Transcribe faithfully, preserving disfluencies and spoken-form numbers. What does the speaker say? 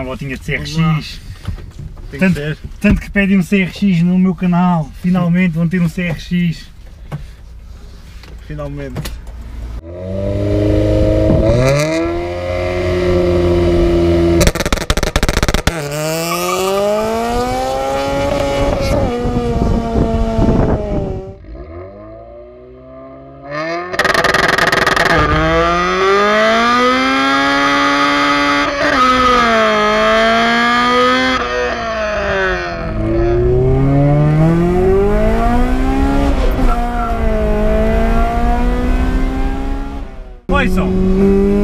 uma voltinha de C R X. Tem tanto, que ser. Tanto que pedem um C R X no meu canal, finalmente vão ter um C R X. Finalmente. Olha só.